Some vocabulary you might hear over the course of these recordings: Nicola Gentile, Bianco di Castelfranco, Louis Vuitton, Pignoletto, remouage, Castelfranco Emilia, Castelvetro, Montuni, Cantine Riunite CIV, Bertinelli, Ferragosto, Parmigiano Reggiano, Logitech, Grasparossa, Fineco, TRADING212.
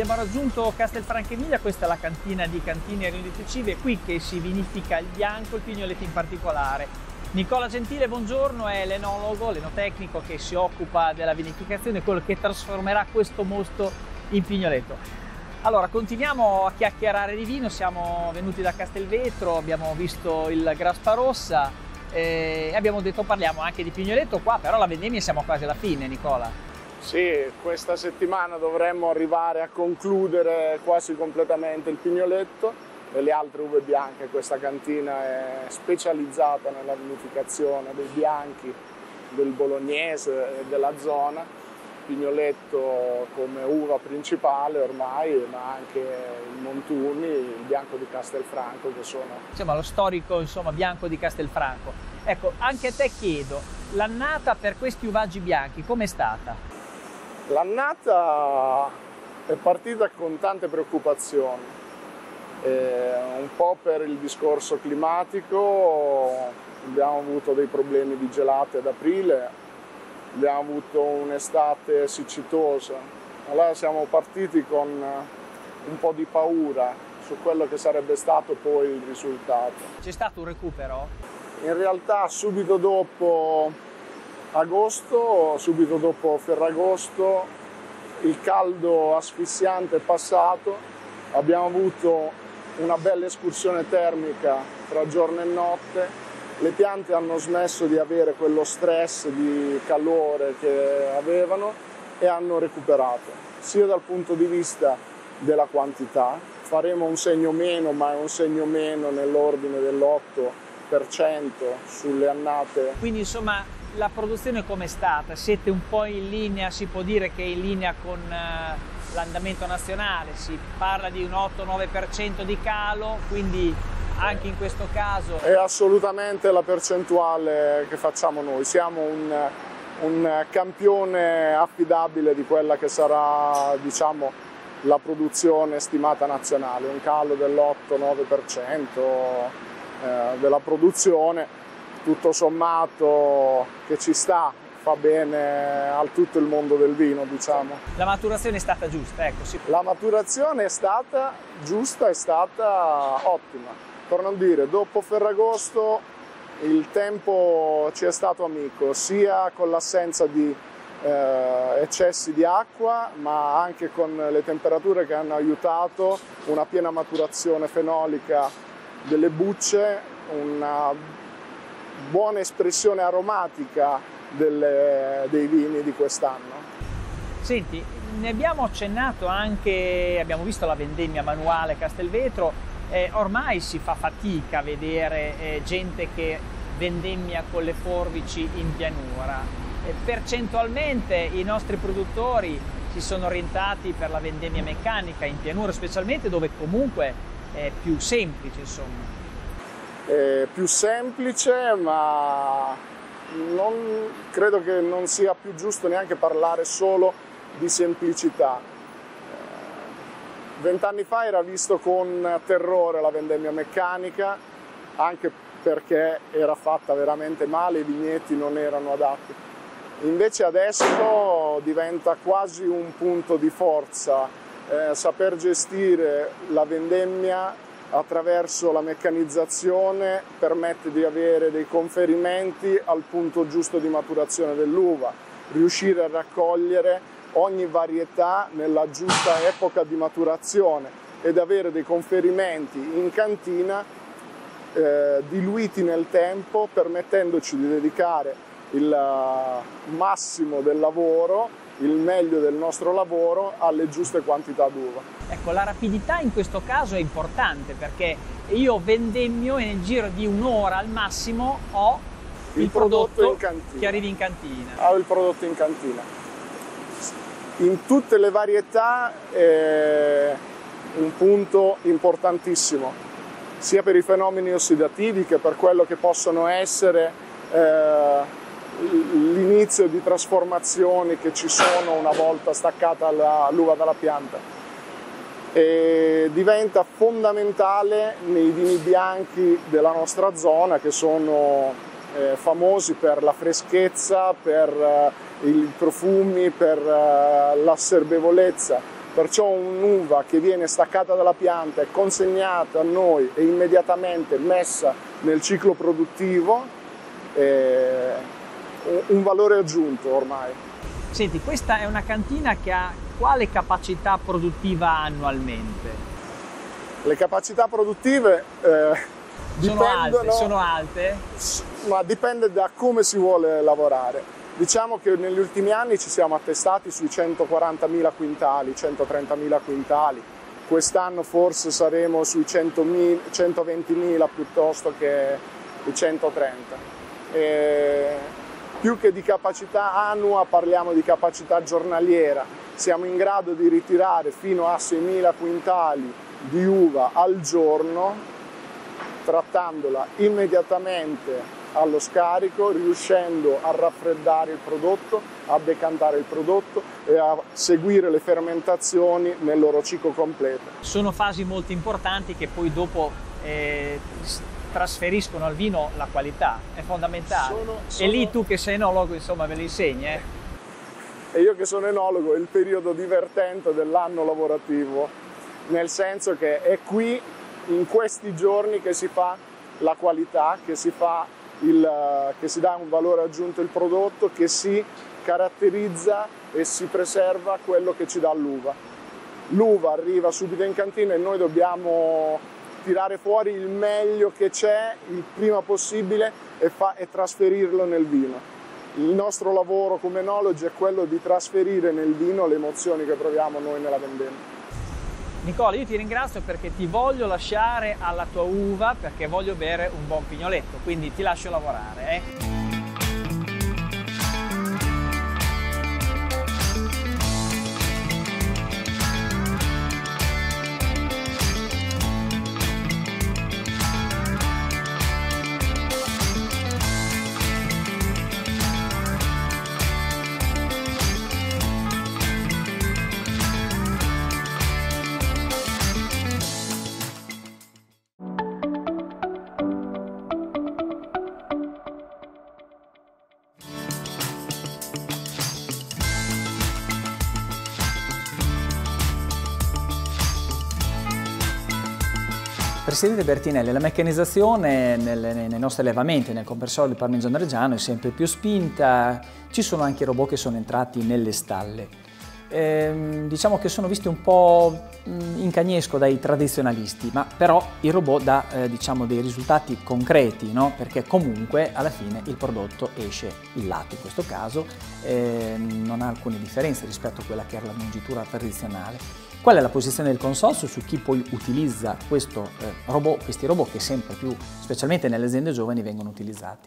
Abbiamo raggiunto Castelfranco Emilia, questa è la cantina di Cantine Riunite CIV, è qui che si vinifica il bianco, il pignoletto in particolare. Nicola Gentile, buongiorno, è l'enologo, l'enotecnico che si occupa della vinificazione, quello che trasformerà questo mosto in pignoletto. Allora, continuiamo a chiacchierare di vino, siamo venuti da Castelvetro, abbiamo visto il Grasparossa e abbiamo detto parliamo anche di pignoletto qua, però la vendemmia siamo quasi alla fine, Nicola. Sì, questa settimana dovremmo arrivare a concludere quasi completamente il pignoletto e le altre uve bianche. Questa cantina è specializzata nella vinificazione dei bianchi, del bolognese e della zona. Pignoletto come uva principale ormai, ma anche il Montuni, il Bianco di Castelfranco, che sono... Insomma, lo storico, insomma, Bianco di Castelfranco. Ecco, anche a te chiedo, l'annata per questi uvaggi bianchi com'è stata? L'annata è partita con tante preoccupazioni, un po' per il discorso climatico, abbiamo avuto dei problemi di gelate ad aprile, abbiamo avuto un'estate siccitosa, allora siamo partiti con un po' di paura su quello che sarebbe stato poi il risultato. C'è stato un recupero? In realtà subito dopo agosto, subito dopo Ferragosto, il caldo asfissiante è passato, abbiamo avuto una bella escursione termica tra giorno e notte, le piante hanno smesso di avere quello stress di calore che avevano e hanno recuperato, sia dal punto di vista della quantità, faremo un segno meno, ma è un segno meno nell'ordine dell'8% sulle annate. Quindi insomma... La produzione com'è stata? Siete un po' in linea, si può dire che è in linea con l'andamento nazionale, si parla di un 8-9% di calo, quindi anche in questo caso... È assolutamente la percentuale che facciamo noi, siamo un campione affidabile di quella che sarà, diciamo, la produzione stimata nazionale, un calo dell'8-9% della produzione. Tutto sommato che ci sta, fa bene a tutto il mondo del vino, diciamo. La maturazione è stata giusta, ecco. Sì. La maturazione è stata giusta, è stata ottima. Torno a dire, dopo Ferragosto il tempo ci è stato amico, sia con l'assenza di eccessi di acqua, ma anche con le temperature che hanno aiutato, una piena maturazione fenolica delle bucce, una buona espressione aromatica dei vini di quest'anno. Senti, ne abbiamo accennato anche, abbiamo visto la vendemmia manuale Castelvetro, ormai si fa fatica a vedere gente che vendemmia con le forbici in pianura. Percentualmente i nostri produttori si sono orientati per la vendemmia meccanica in pianura, specialmente dove comunque è più semplice, insomma. Più semplice, ma credo che non sia più giusto neanche parlare solo di semplicità. 20 anni fa era visto con terrore la vendemmia meccanica, anche perché era fatta veramente male, i vigneti non erano adatti. Invece adesso diventa quasi un punto di forza, saper gestire la vendemmia attraverso la meccanizzazione permette di avere dei conferimenti al punto giusto di maturazione dell'uva, riuscire a raccogliere ogni varietà nella giusta epoca di maturazione ed avere dei conferimenti in cantina diluiti nel tempo, permettendoci di dedicare il massimo del lavoro, il meglio del nostro lavoro alle giuste quantità d'uva. Ecco, la rapidità in questo caso è importante perché io vendemmio e nel giro di un'ora al massimo ho il prodotto che arriva in cantina. Ho il prodotto in cantina. In tutte le varietà è un punto importantissimo, sia per i fenomeni ossidativi che per quello che possono essere l'inizio di trasformazioni che ci sono una volta staccata l'uva dalla pianta, e diventa fondamentale nei vini bianchi della nostra zona, che sono famosi per la freschezza, per i profumi, per l'asserbevolezza Perciò un'uva che viene staccata dalla pianta e consegnata a noi e immediatamente messa nel ciclo produttivo è un valore aggiunto ormai. Senti, questa è una cantina che ha quale capacità produttiva annualmente? Le capacità produttive sono alte? Ma dipende da come si vuole lavorare. Diciamo che negli ultimi anni ci siamo attestati sui 140.000 quintali, 130.000 quintali, quest'anno forse saremo sui 120.000 piuttosto che i 130. E più che di capacità annua parliamo di capacità giornaliera, siamo in grado di ritirare fino a 6.000 quintali di uva al giorno, trattandola immediatamente allo scarico, riuscendo a raffreddare il prodotto, a decantare il prodotto e a seguire le fermentazioni nel loro ciclo completo. Sono fasi molto importanti che poi dopo trasferiscono al vino la qualità, è fondamentale. E lì tu che sei enologo, insomma, ve le insegni, eh? E io che sono enologo, è il periodo divertente dell'anno lavorativo, nel senso che è qui, in questi giorni, che si fa la qualità, che si dà un valore aggiunto al prodotto, che si caratterizza e si preserva quello che ci dà l'uva. L'uva arriva subito in cantina e noi dobbiamo tirare fuori il meglio che c'è il prima possibile e trasferirlo nel vino. Il nostro lavoro come enologi è quello di trasferire nel vino le emozioni che proviamo noi nella vendemmia. Nicola, io ti ringrazio perché ti voglio lasciare alla tua uva perché voglio bere un buon pignoletto, quindi ti lascio lavorare. Presidente Bertinelli, la meccanizzazione nei nostri allevamenti, nel comprensorio del Parmigiano Reggiano, è sempre più spinta, ci sono anche i robot che sono entrati nelle stalle. Diciamo che sono visti un po' in cagnesco dai tradizionalisti, ma però il robot dà diciamo, dei risultati concreti, no? Perché comunque alla fine il prodotto esce il latte, in questo caso non ha alcune differenze rispetto a quella che era la mungitura tradizionale. Qual è la posizione del consorzio su chi poi utilizza questo robot, questi robot che sempre più, specialmente nelle aziende giovani, vengono utilizzati?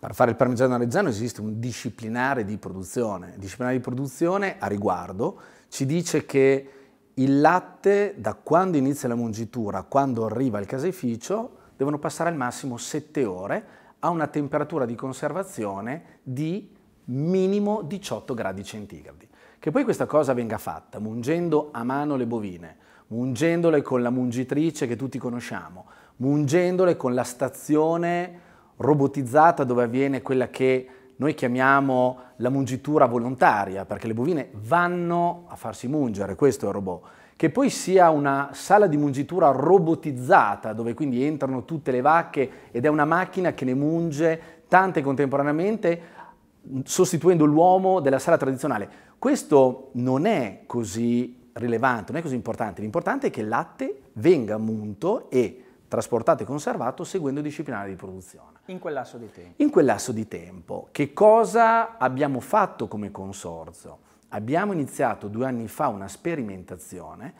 Per fare il Parmigiano Reggiano esiste un disciplinare di produzione. Il disciplinare di produzione a riguardo ci dice che il latte, da quando inizia la mungitura a quando arriva al caseificio, devono passare al massimo 7 ore a una temperatura di conservazione di minimo 18 gradi centigradi. Che poi questa cosa venga fatta mungendo a mano le bovine, mungendole con la mungitrice che tutti conosciamo, mungendole con la stazione robotizzata dove avviene quella che noi chiamiamo la mungitura volontaria, perché le bovine vanno a farsi mungere, questo è il robot. Che poi sia una sala di mungitura robotizzata dove quindi entrano tutte le vacche ed è una macchina che ne munge tante contemporaneamente sostituendo l'uomo della sala tradizionale. Questo non è così rilevante, non è così importante. L'importante è che il latte venga munto e trasportato e conservato seguendo il disciplinare di produzione. In quel lasso di tempo? In quel lasso di tempo. Che cosa abbiamo fatto come consorzio? Abbiamo iniziato 2 anni fa una sperimentazione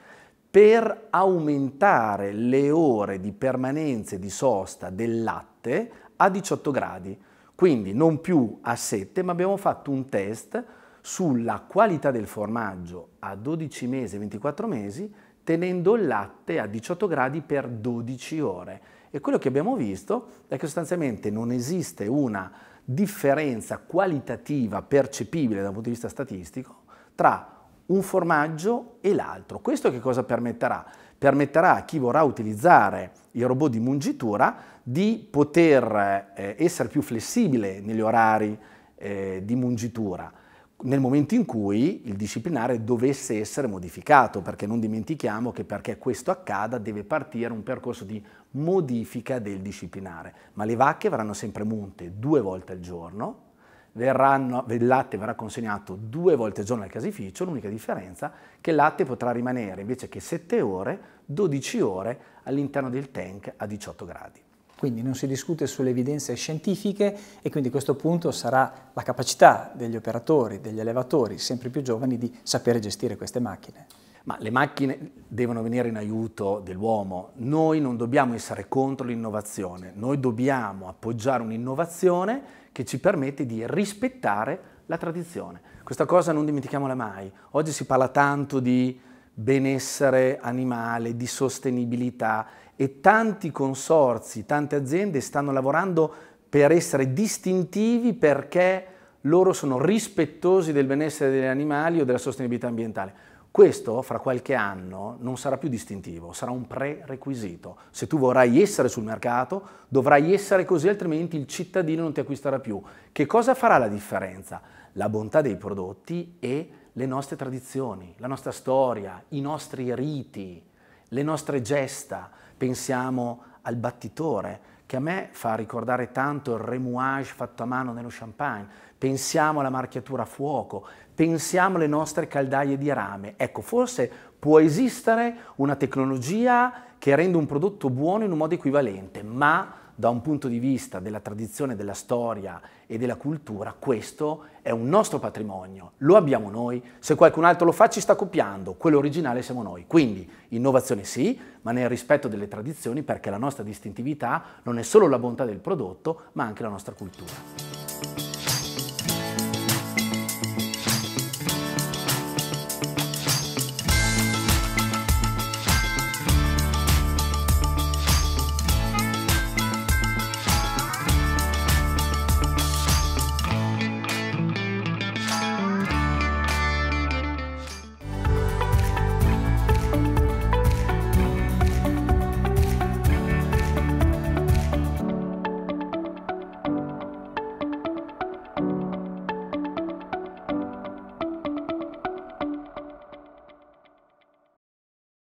per aumentare le ore di permanenza e di sosta del latte a 18 gradi. Quindi non più a 7, ma abbiamo fatto un test sulla qualità del formaggio a 12 mesi e 24 mesi, tenendo il latte a 18 gradi per 12 ore. E quello che abbiamo visto è che sostanzialmente non esiste una differenza qualitativa percepibile da un punto di vista statistico tra un formaggio e l'altro. Questo che cosa permetterà? Permetterà a chi vorrà utilizzare il robot di mungitura di poter essere più flessibile negli orari di mungitura. nel momento in cui il disciplinare dovesse essere modificato, perché non dimentichiamo che perché questo accada deve partire un percorso di modifica del disciplinare, ma le vacche verranno sempre munte 2 volte al giorno, il latte verrà consegnato 2 volte al giorno al caseificio, l'unica differenza è che il latte potrà rimanere invece che 7 ore, 12 ore all'interno del tank a 18 gradi. Quindi non si discute sulle evidenze scientifiche e quindi a questo punto sarà la capacità degli operatori, degli allevatori sempre più giovani di sapere gestire queste macchine. Ma le macchine devono venire in aiuto dell'uomo, noi non dobbiamo essere contro l'innovazione, noi dobbiamo appoggiare un'innovazione che ci permette di rispettare la tradizione. Questa cosa non dimentichiamola mai, oggi si parla tanto di benessere animale, di sostenibilità, e tanti consorzi, tante aziende stanno lavorando per essere distintivi perché loro sono rispettosi del benessere degli animali o della sostenibilità ambientale. Questo fra qualche anno non sarà più distintivo, sarà un prerequisito. Se tu vorrai essere sul mercato, dovrai essere così, altrimenti il cittadino non ti acquisterà più. Che cosa farà la differenza? La bontà dei prodotti e le nostre tradizioni, la nostra storia, i nostri riti, le nostre gesta. Pensiamo al battitore, che a me fa ricordare tanto il remouage fatto a mano nello champagne, pensiamo alla marchiatura a fuoco, pensiamo alle nostre caldaie di rame. Ecco, forse può esistere una tecnologia che rende un prodotto buono in un modo equivalente, ma da un punto di vista della tradizione, della storia e della cultura, questo è un nostro patrimonio, lo abbiamo noi, se qualcun altro lo fa ci sta copiando, quello originale siamo noi. Quindi innovazione sì, ma nel rispetto delle tradizioni, perché la nostra distintività non è solo la bontà del prodotto, ma anche la nostra cultura.